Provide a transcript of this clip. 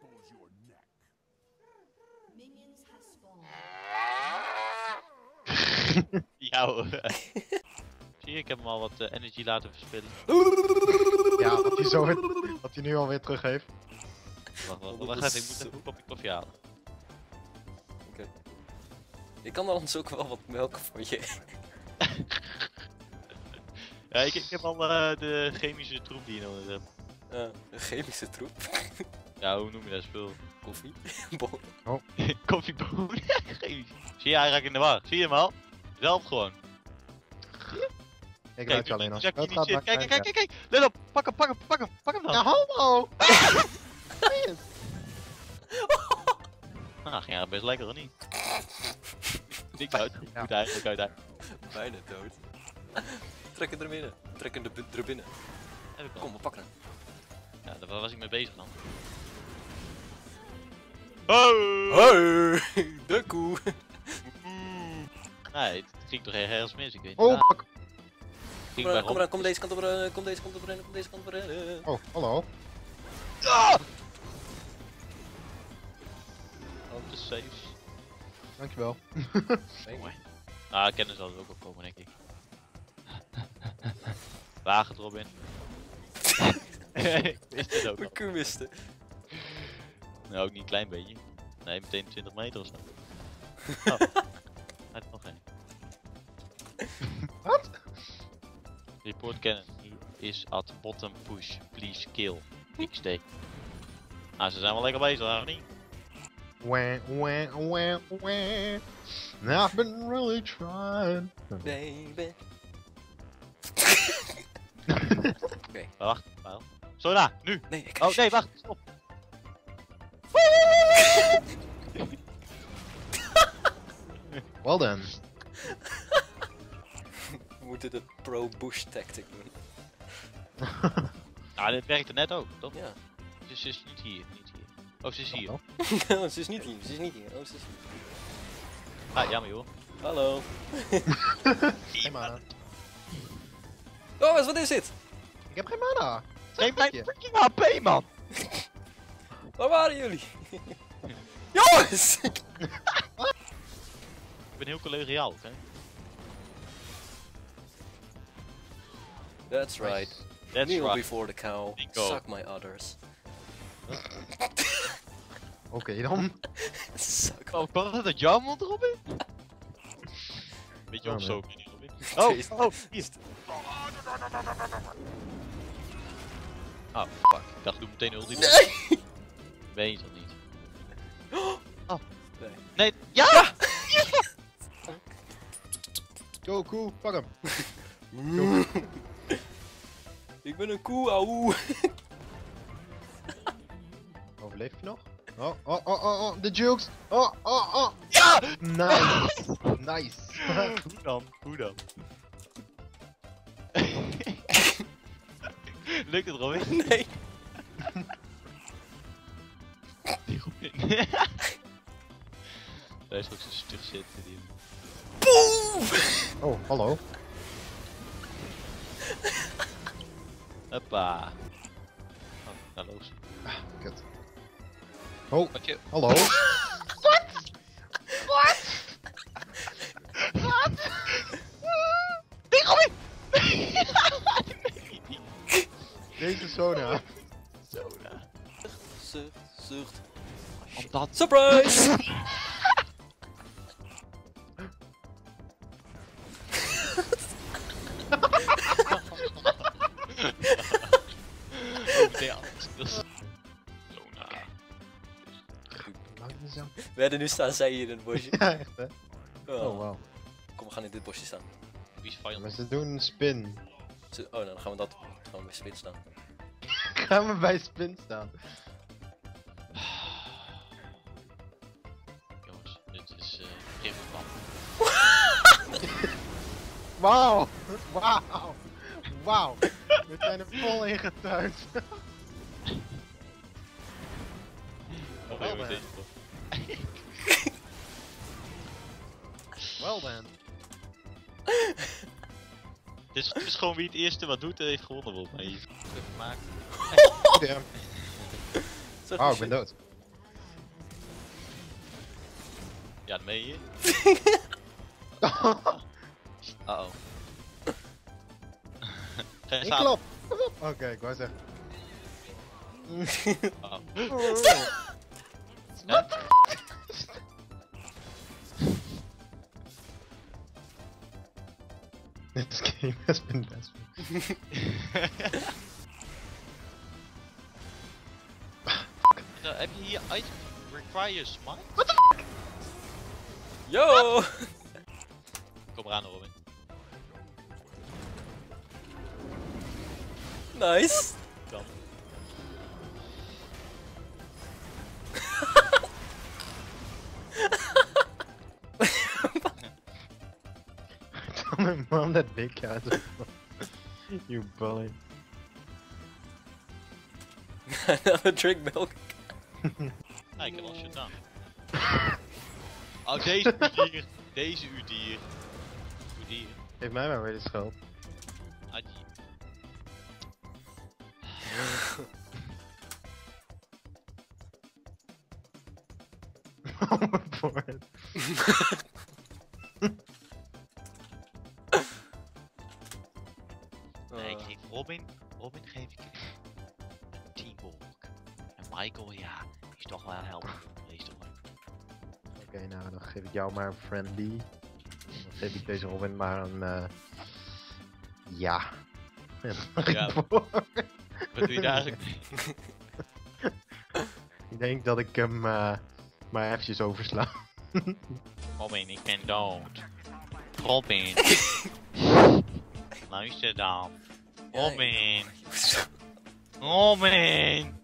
expose your neck. Minions have spawned. Ja hoor. Zie je, ik heb hem al wat energy laten verspillen. Ja, wat hij nu alweer terug heeft. Wacht even, ik moet even een kopje koffie halen. Oké. Ik kan dan ook wel wat melken voor je. Ja, ik heb al de chemische troep die je nodig hebt. Een chemische troep? Ja, hoe noem je dat spul? Koffie? Bonen? Oh. Koffiebonen? Chemisch. Zie je, hij raakt in de war. Zie je hem al? Zelf gewoon. Ik kijk, alleen nog. Kijk. Let op, pak hem dan. Ja, homo! Nou, ging hij best lekker, of niet? Niks uit. Goed eigenlijk, uit eigenlijk. Bijna dood. Trek hem er binnen. Kom, we pakken hem. Ja, daar was ik mee bezig dan. Hoi! De koe! Nee, het ging toch ergens mis, ik weet niet. Oh, pak! Kom deze kant op rennen, Oh, hallo. Ja! Oh, de saves. Dankjewel. Mooi. Ah, kennis zal er ook op komen, denk ik. Wagen erop in. Mijn Q miste. Nou, ook niet een klein beetje. Nee, meteen 20 meter of zo. Oh, hij heeft nog geen. Wat? Report cannon is at bottom push, please kill. XD. Nou, ze zijn wel lekker bezig, of niet? I've been really trying. Baby. Oké. Wacht, wel. Sona, nu! Nee, ik kan... Oh nee, wacht, stop! Well then. We moeten de pro-bush tactic doen. Nou, dit werkte net ook, toch? Ja. Dus ze is niet hier, Oh, ze is hier. Oh, ze is niet hier, Oh, ze is hier. Ah, jammer joh. Hallo. Hey, man. Oh, wat is dit? Ik heb geen mana. Geef mij freaking HP, man. Waar waren jullie? Jongens! Ik ben heel collegiaal, hè? That's right. Kneel before the cow. Suck my udders. Oké dan. Suck. Oh, kan dat de jam onder Robin? Beetje opzoeken in Robin. Oh, is het. Oh, fuck. Ik dacht, doe meteen ulti. Nee! Weet je dat niet? Oh. Nee. Nee. Ja! Go, koe, pak hem. Ik ben een koe, auw. Overleef je nog? Oh, de jukes. Oh. Ja! Nice. Hoe dan? Lukt het, Robin? Nee. Die Robin. Daar is ook zo'n stug zitten. Boom! Oh, hallo. Hoppa. Oh, daar los. Ah, kut. Oh, hallo. Wat? Die Robin! Deze Sona. Zucht. Op dat. Surprise! Sona. We hadden nu staan zij hier in het bosje. Ja, echt hè? Oh wow. Kom, we gaan in dit bosje staan. Wie is vijand? Maar ze doen een spin. Oh, nou, dan gaan we dat. Gaan we bij spin staan. Gaan we bij spin staan. Jongens, dit is geen plan. Wauw. We zijn er vol in getuind. Well then. Het is gewoon wie het eerste wat doet, heeft gewonnen, volgens mij. Even maken. Oh, ik ben dood. Ja, dat meen je. Uh-oh. Geen klap. Oké, ik wou zeggen. Oh. Ja? This game has been best. Heb je hier item requires mine? What the fuck? Yo! Kom eraan, Robin. Nice! Dan. My mom that big cat. You bully. Another drink milk. Ah, ik heb al shit aan. Oh, deze udier. Deze udier. Udier. Geef mij maar weer de schuld. Adje. Oh, my board. Nee, ik geef Robin geef ik een teamwork. En Michael, ja, die is toch wel een helper. Oké, nou dan geef ik jou maar een friendly. Dan geef ik deze Robin maar een ja. Ja. Wat doe je daar eigenlijk mee? Ik denk dat ik hem maar eventjes oversla. Robin, ik ben dood. Robin. Luister dan. Robin. Robin.